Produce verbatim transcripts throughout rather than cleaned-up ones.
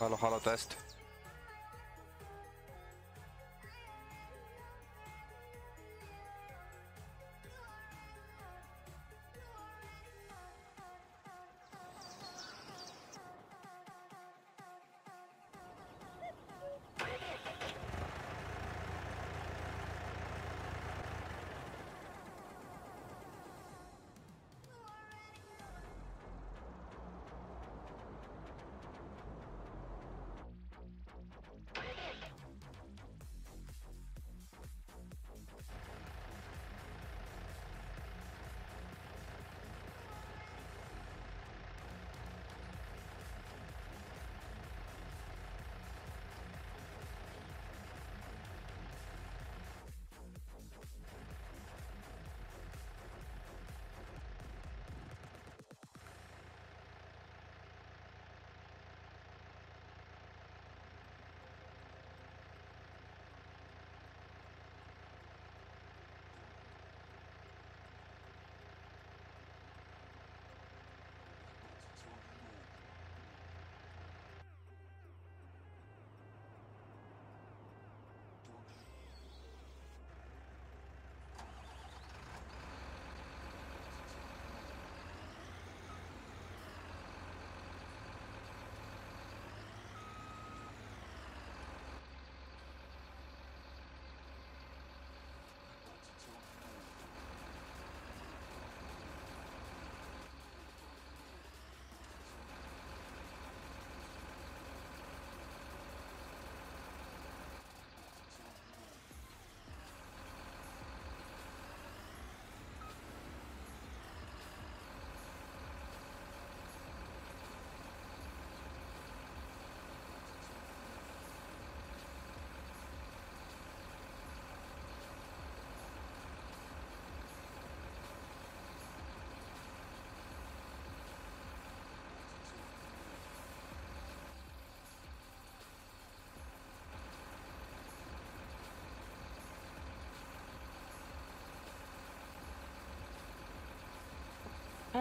Halo, halo, test.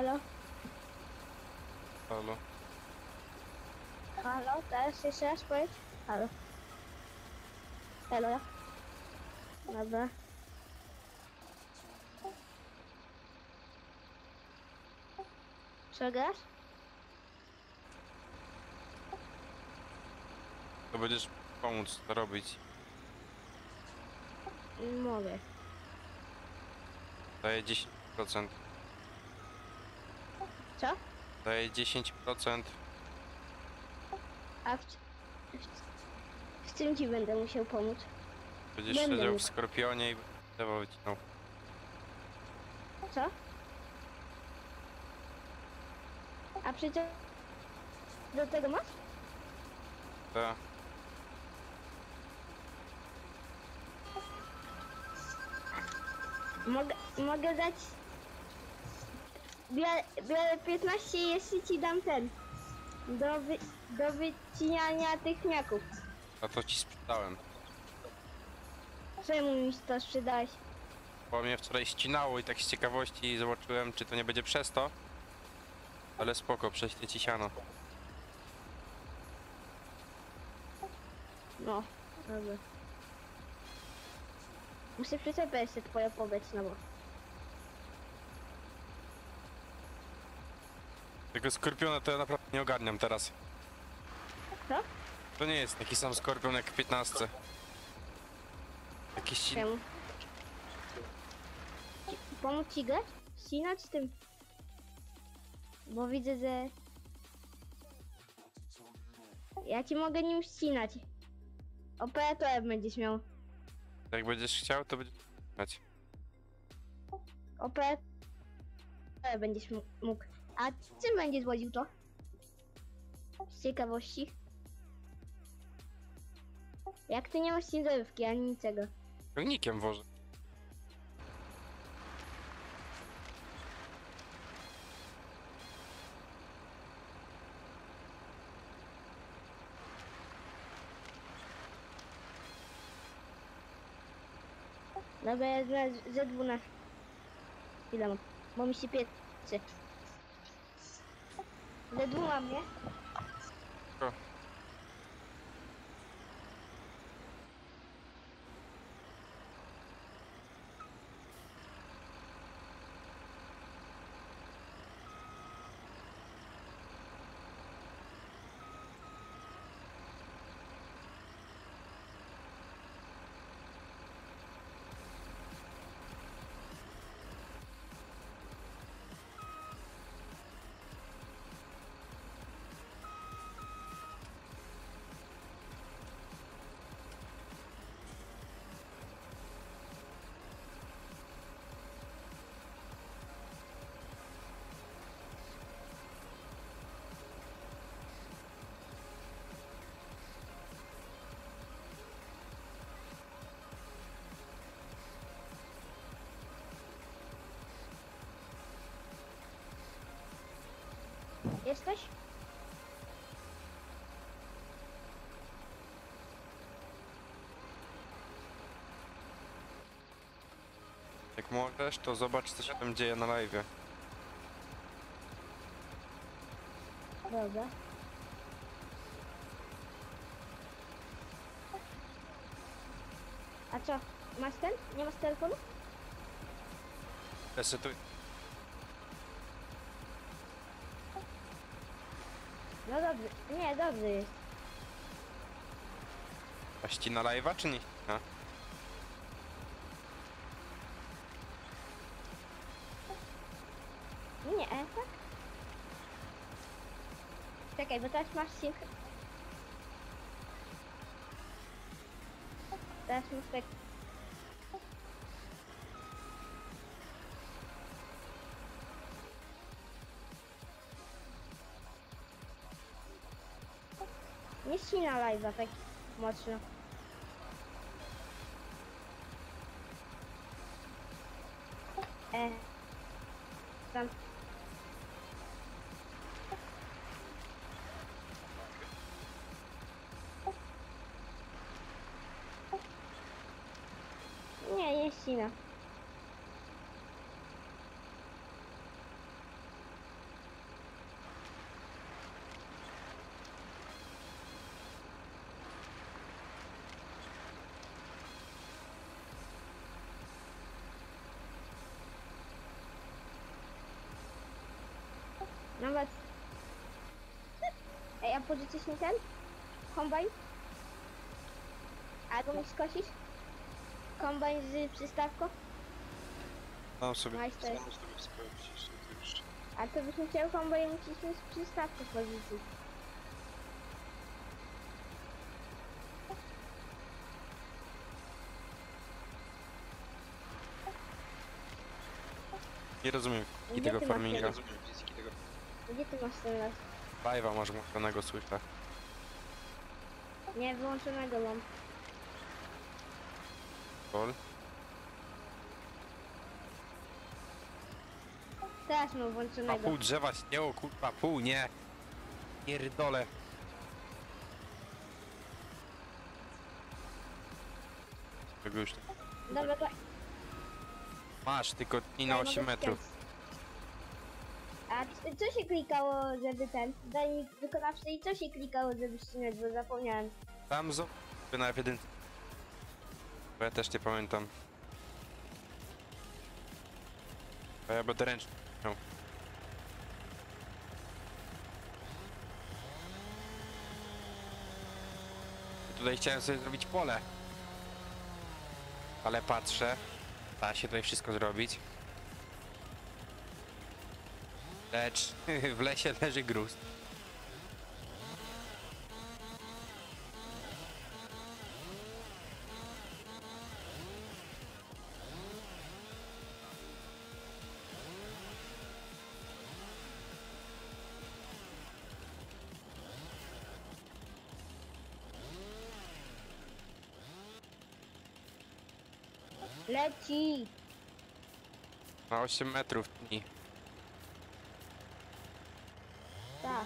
Halo? Halo? Halo, teraz jeszcze raz powiedz. Halo. Halo, ja? Dobra. Co grasz? To będziesz pomóc robić. Mogę. Daję dziesięć procent. Co? Daję dziesięć procent. A w, w, w czym ci będę musiał pomóc? Będziesz będę siedział mógł. w Skorpionie i będę wycinał. Co? A przecież do tego masz? Tak. Mogę, mogę dać... Biorę piętnaście, jeśli ci dam ten, do, wy, do wycinania tych miaków. A to ci sprzedałem. Czemu mi to sprzedałeś? Bo mnie wczoraj ścinało i tak z ciekawości zobaczyłem, czy to nie będzie przez to. Ale spoko, prześlę ci siano. No, dobrze. Muszę przyczepić jeszcze twoją powiedź, no bo... Tego Skorpiona to ja naprawdę nie ogarniam teraz. Co? To nie jest taki sam Skorpion jak w piętnastce. Jakiś silny. Pomóc ci grać? Ścinać tym? Bo widzę, że... Ja ci mogę nim ścinać. Operatorem będziesz miał. Jak będziesz chciał, to będziesz ścinać. O P będziesz mógł. A czym będziesz woził to? Z ciekawości. Jak ty nie masz ciężarówki ani niczego? Ciągnikiem wożę. Dobra, ja ze dwunastu. Ile mam? Bo mi się pieczy. Ze dwóch mam, nie? O. Jesteś? Jak możesz, to zobacz, co się tam dzieje na live'ie. Dobra. A co? Masz ten? Nie masz telefonu? Resetuj. No dobrze, nie, dobrze jest. A ścina live'a czy nie? A. Nie, tak? Czekaj, bo teraz masz się... Teraz masz tak... Nie ścina live'a tak mocno. E. Tam. Nie, nie ścina. Nawet... Ej, a pożyczysz mi ten? Kombajn? Albo mi skosisz? Kombajn z przystawką? No sobie, no, sobie skończysz, to już. A to byśmy chciał kombajn musisz z przystawką pożyczyć. Nie rozumiem i tego farminga. Gdzie ty masz ten las? Live'a masz włączonego, słyszę. Nie, wyłączonego mam. Pol? Teraz mam włączonego. A pół drzewa śniało, kurwa, pół, nie! Pierdolę. Tego już... Dobra, to... Masz, tylko nie na osiem metrów. A co się klikało, żeby ten dajnik wykonawczy i co się klikało, żeby ścinać, bo zapomniałem. Tam z... na F jeden. Bo ja też nie pamiętam. Bo ja będę ręcznie. No. Tutaj chciałem sobie zrobić pole. Ale patrzę. Da się tutaj wszystko zrobić. Lecz w lesie leży gruz. Leci! Na osiem metrów tni. Tak.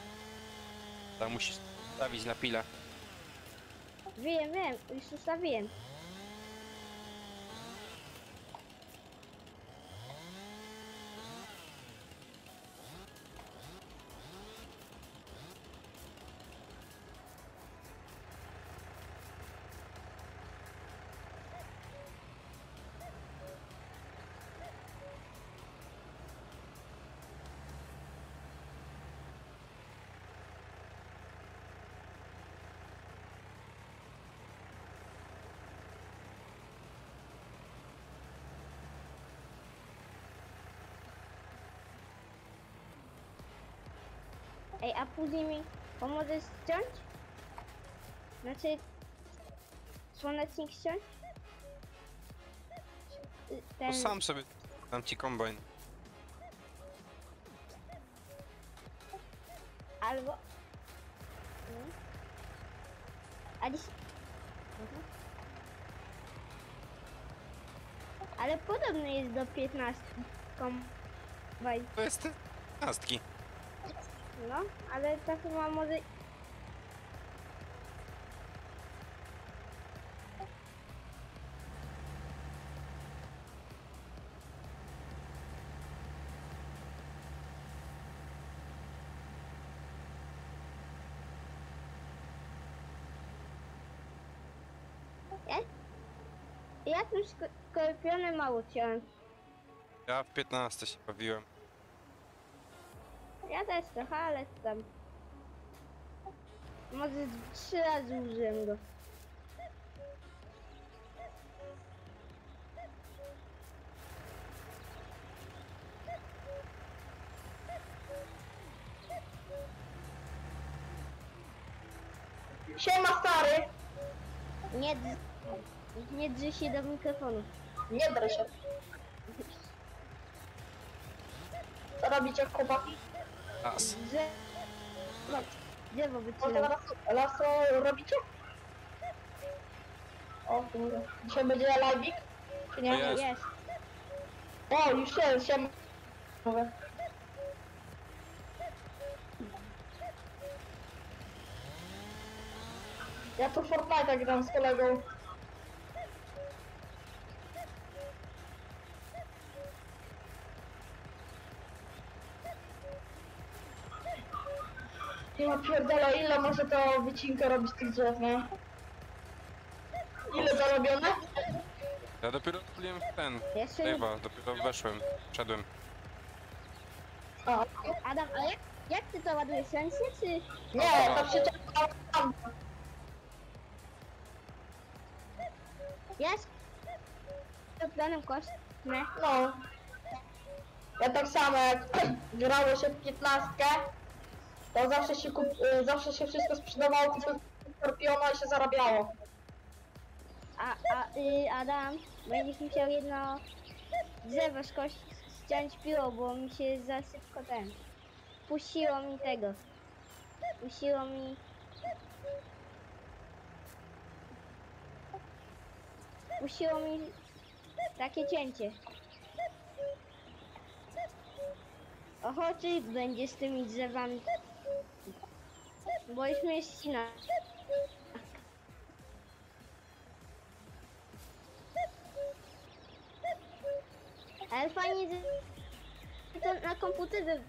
Tam musisz stawić na pilę. Wiem, wiem, już ustawiłem. Ej, a później mi pomożesz ściąć? Znaczy... Słonecznik ściąć? Ten... To sam sobie dam ci kombajn. Albo... No. A dziś... Mhm. Ale podobny jest do piętnastu kombajn. To jest piętnastki. No, ale tak chyba może... Ja, ja tym skorpionem mało ciąłem. Ja w piętnaście się bawiłem. Ja też trochę, ale tam... Może trzy razy użyłem go. Siema, stary! Nie dr... Nie drży się do mikrofonu. Nie drży się. Co robicie, chłopaki? Las. No, drzewo wycinam. Laso robicie? O kurde. Dzisiaj będzie live'ik? Czy nie? Jest. Jest. O, już jest, siema. Ja tu Fortnite'a gram z kolegą. Ja pierdolę, ile może to wycinka robić tych drzew, nie? Ile zarobione? Ja dopiero odpaliłem ten, chyba, nie... dopiero weszłem, wszedłem. O. Adam, a jak, jak ty to ładujesz, ręcznie, czy...? Nie, to przecież... Ja z planem kosz, nie? No. Ja tak samo, jak grało się w piętnastkę, to zawsze się, kup... zawsze się wszystko sprzedawało, kupiło skorpiona i się zarabiało. A, a y, Adam, będziesz musiał jedno drzewo ściąć piło, bo mi się za szybko ten... Puściło mi tego. Puściło mi... Puściło mi takie cięcie. Ochoty będzie z tymi drzewami. Bo jest mieścina. Ale fajnie, że to na komputerze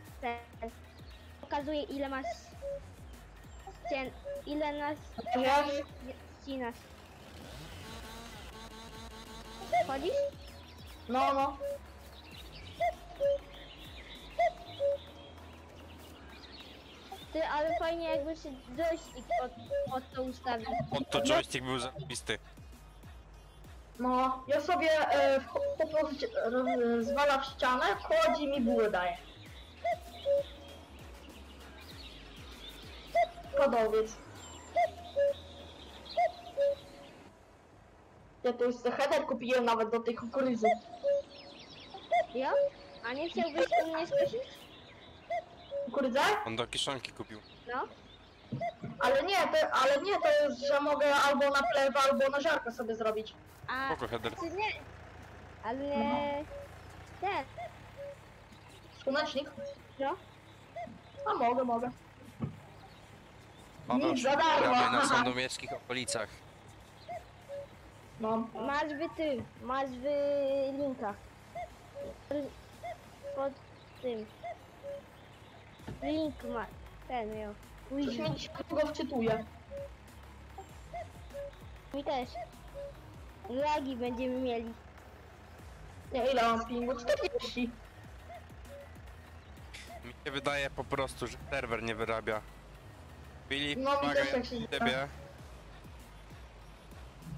pokazuje, ile masz ścien, ile nas ścinasz. Chodzisz? No, no. Ty, ale fajnie jakby się joystick pod, pod to ustawił. Pod to joystick był zajebisty. No, ja sobie e, po prostu zwala w ścianę, wchodzi mi buły daje. Podobiec. Ja to już header kupiłem nawet do tej kukurydzy. Ja? A nie chciałbyś u mnie skoczyć? Kukurydzę? On do kieszonki kupił. No. Ale nie, to, ale nie, to jest, że mogę albo na plewa, albo na żarkę sobie zrobić. A, czy nie, ale no. Ten. Słonecznik? No. A mogę, mogę. Mam nic za darmo. Na sandomierskich okolicach. Mam. Masz w tym, masz w linkach. Pod tym. Link ma, ten ją. Coś mi się go wczytuje. Mi też. Lagi będziemy mieli. Nie, ile mam pingu? czterdzieści. Mi się wydaje po prostu, że serwer nie wyrabia. Filip, no, mi też tak się wydaje.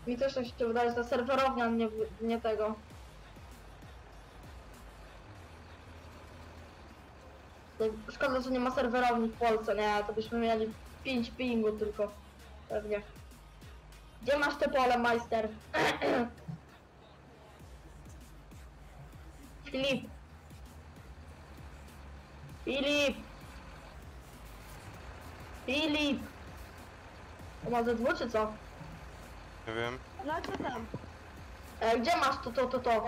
Mi też tak się wydaje, że ta serwerownia nie, nie tego. Szkoda, że nie ma serwerowni w Polsce, nie? To byśmy mieli pięć pingu tylko. Pewnie. Gdzie masz te pole, majster? Filip! Filip! Filip! To ma ze dwu, czy co? Nie wiem. No co tam? E, gdzie masz to, to, to, to?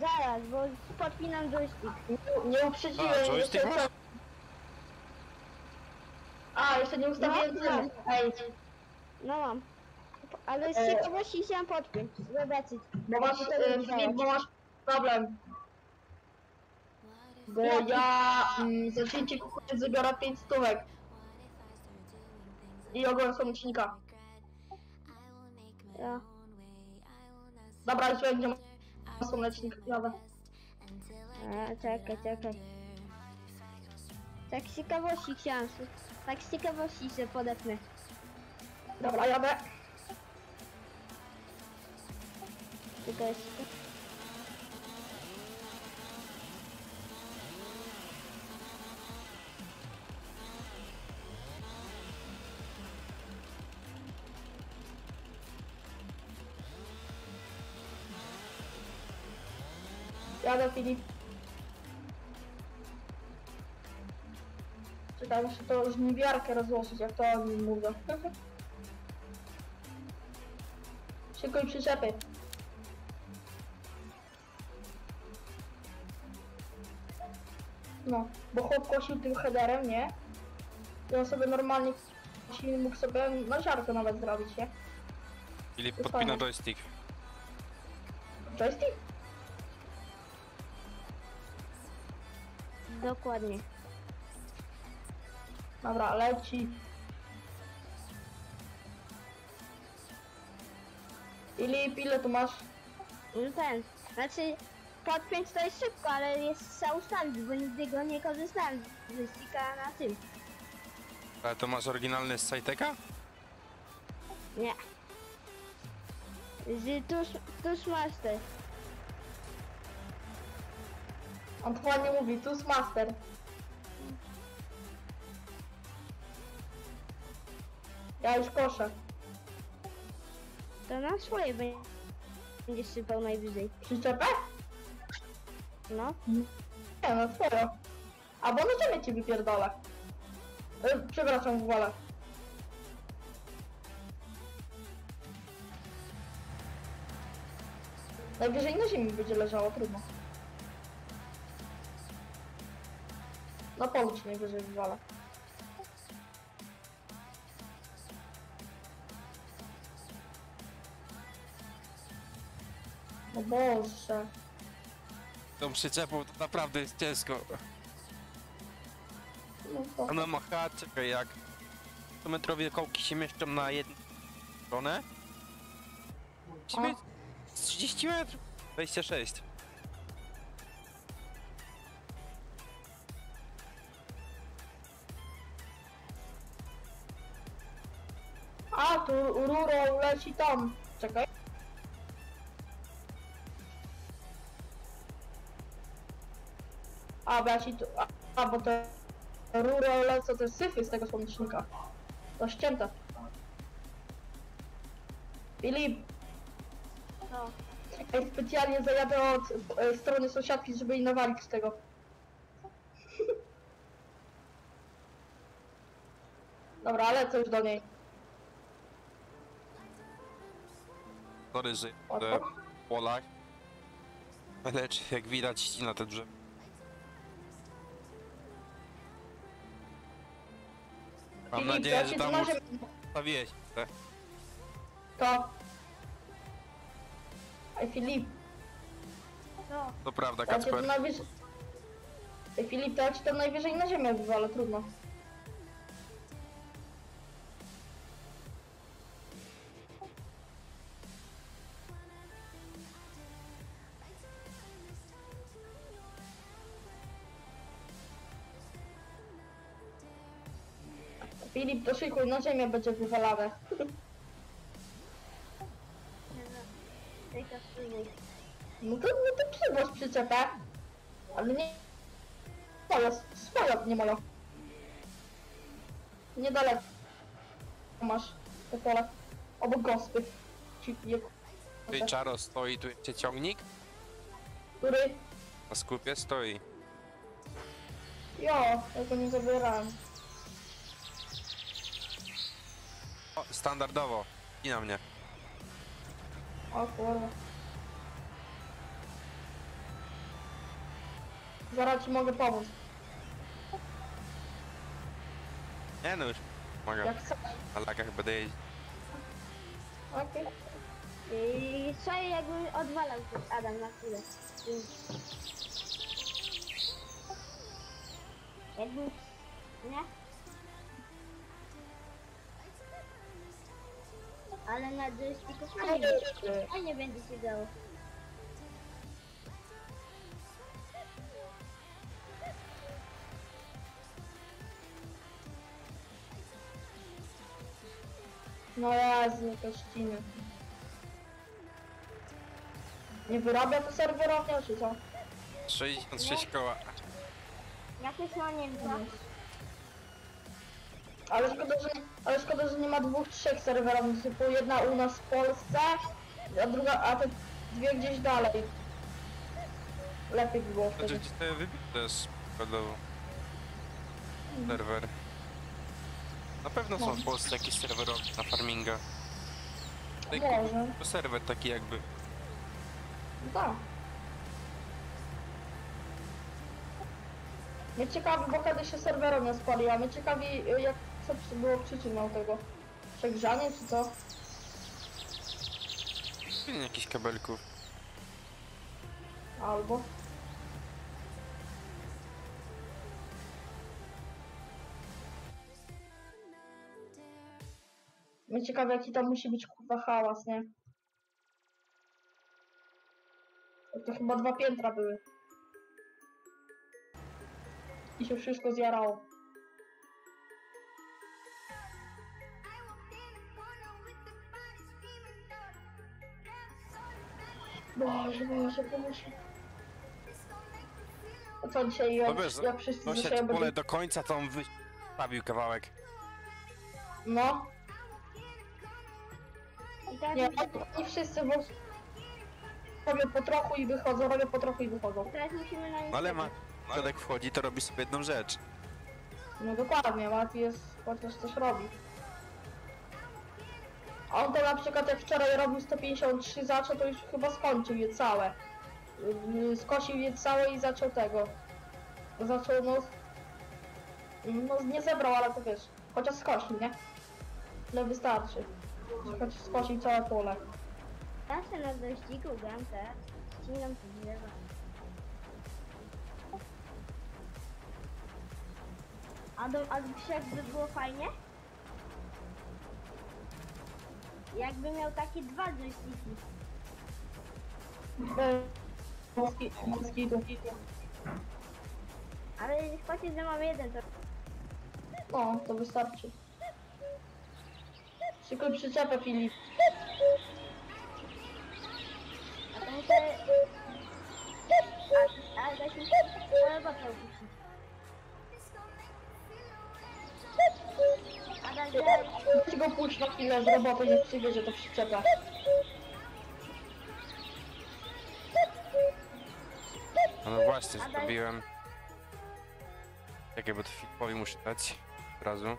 Zaraz, bo podpinam joystick. Nie, nie uprzedziłem. A, joystick jeszcze... A, jeszcze nie ustawiłem ceny. No mam. Ale z ciekawości e... chciałem podpiąć. Zobaczyć. Bo masz, e, bo masz problem. Bo ja mm, zaczęcie kuchnię zabiera pięć stówek. I ogon słonecznika. Ja. Dobra, już będzie słonecznik. A, czekaj, czekaj. Tak z ciekawości chciałem. Tak z ciekawości się podepnę. Dobra, jadę. Tylko jest... Jadę, Filip. Czekaj, muszę to żniwiarkę rozłożyć, jak to oni mówią. Szybko i przyczepy. No, bo chłop kosił tym headerem, nie? I on sobie normalnie mógł sobie na żartę nawet zrobić, nie? Filip podpina joystick. Joystick? Dokładnie. Dobra, leci. Filip, ile tu masz? Ten, znaczy... Podpiąć to jest szybko, ale jest trzeba ustawić, bo nigdy go nie korzystałem z joysticka na tym. Ale to masz oryginalny z Sajteka? Nie. Z Toastmaster. On dokładnie mówi, Toastmaster. Ja już koszę. To na swoje będziesz sypał najwyżej. Przyczepę? No. Nie no, sporo. A bo no cię wypierdolę. E, przepraszam, wolę. Najwyżej na ziemi będzie leżało, trudno. Na polu ci najwyżej wywalę. O Boże. Tą przyczepą to naprawdę jest ciężko. Ona ma czekaj jak sto metrowe kołki się mieszczą na jedną stronę. trzydzieści metrów. dwadzieścia sześć. A tu rurą leci tam. Czekaj. A, bo, ja tu, a, a, bo te rury lecą te syfy z tego słonecznika. To ścięte. Filip! No. Ej, specjalnie zajadę od e, strony sąsiadki, żeby jej nawalić z tego. Dobra, lecę już do niej. Sorry, że w polach lecz jak widać ścina te drzewa. Mam nadzieję, że tam może... ustawiłeś te. To. Ej Filip. No. To prawda, Kacper. Ej Filip, to ja ci tam najwyżej na ziemię wywalę, trudno. Filip, to szykuj, na ziemię będzie wywalane. No to, no to przywoź przyczepę. Ale nie... Spalot nie mają. Niedaleko. Masz te pole. Obok gospy. Ty Czaro stoi, tu jest ciągnik? Który? Na skupie stoi. Jo, ja to nie zabierałem. O, standardowo. I na mnie. O kurwa. Zaraz ci mogę pomóc. Nie no już mogę. Jak chcesz. Na lakach będę jeździć. Okej. I trzeba jakby odwalał się Adam na chwilę. Jakby... nie? Ale na joysticku fajnie, fajnie będzie się dało. No jasne, to ścina. Nie wyrabia to serwerownia, czy co? sześćdziesiąt sześć koła. Jakieś na nim masz? Ale szkoda, że, ale szkoda, że nie ma dwóch, trzech serwerów, typu jedna u nas w Polsce, a druga, a te dwie gdzieś dalej. Lepiej by było wtedy. Znaczy, to wybite jest podobno serwer. Na pewno są w Polsce jakieś serwery na farminga. To serwer taki jakby. No tak. Mnie ciekawi, bo kiedy się serwerem nie spali, a mnie ciekawi, jak co było przyczyną tego. Przegrzanie czy co? Pilnie jakichś kabelków. Albo. Mnie ciekawi, jaki tam musi być kurwa hałas, nie? To chyba dwa piętra były. I się wszystko zjarało. Boże, Boże, Boże. A co dzisiaj, jak, Dobierz, jak wszyscy no dzisiaj... No pole do końca, to on wystawił kawałek. No. Nie, i wszyscy bo... robią po trochu i wychodzą, robią po trochu i wychodzą. Teraz musimy na nich... Ale ma... Ale jak wchodzi, to robi sobie jedną rzecz. No dokładnie, łatwiej jest chociaż coś robi. A on to na przykład jak wczoraj robił sto pięćdziesiąt trzy zaczął, to już chyba skończył je całe. Skosił je całe i zaczął tego. Zaczął no... No nie zebrał, ale to wiesz, chociaż skosił, nie? No wystarczy. Chociaż skosił całe pole. Zawsze na dościgu gram te, ścinam te drzewa. A do, a by było fajnie? Jakby miał takie dwa joysticki. Moski, ale niech płaci, że mam jeden, to... O, to wystarczy. Szykuj przyczepę, Filip. A to muszę... A, a to się... Muszę go pójść na chwilę z roboty, nie przywiezie to przyczepę. No właśnie, zrobiłem. Jakie, bo to Filipowi muszę dać od razu.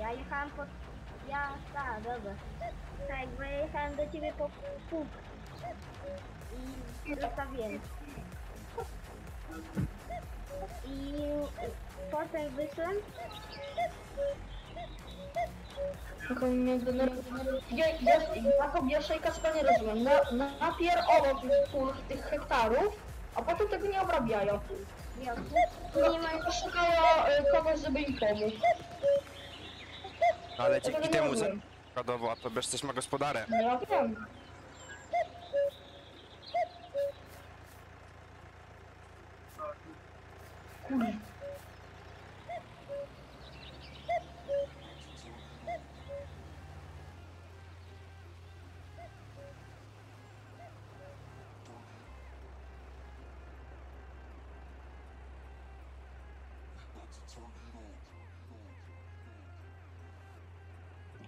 Ja jechałem po... Ja... tak, dobra. Tak, jakby jechałem do ciebie po pół. I zostawiłem. I... potem wyszłem. Tylko mnie zdenerwuje. Ja, ja, ja szejka nie rozumiem. Na, napier obok tych, tych hektarów, a potem tego nie obrabiają. Nie, nie mają, poszukają kogoś, żeby im pomóc. Ale dzięki temu zakładowo, a to bez coś ma gospodarę. Ja wiem. Kurde.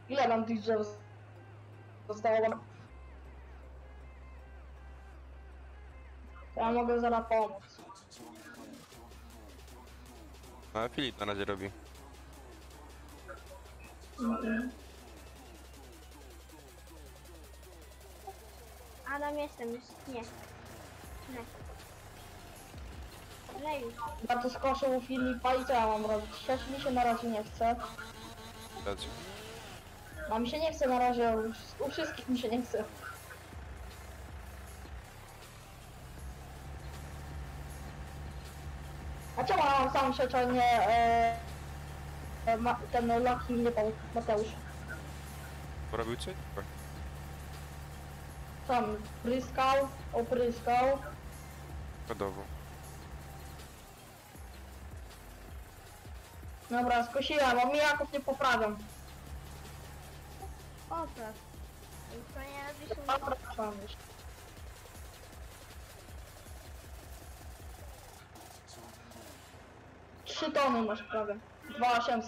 Ile nam tych drzew zostało? Ja mogę zaraz pomóc. A Filip na razie robi. Mhm. A tam jestem już. Nie. Nie. Lej. Ja to skoszę u Filipa i co ja mam robić? Też mi się na razie nie chce. Dlaczego? A mi się nie chce na razie, u wszystkich mi się nie chce. A czemu mam sam się nie... E, ma, ten Loki nie pomógł, Mateusz? Porobił cię? Sam pryskał, opryskał. Podobno. Dobra, skosiłem, a mijaków nie poprawiam. O tak. To nie robisz się nie. Trzy tony masz prawie. dwa tysiące osiemset.